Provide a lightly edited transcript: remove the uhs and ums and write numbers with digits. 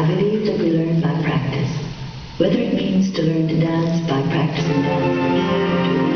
I believe that we learn by practice, whether it means to learn to dance by practicing dance.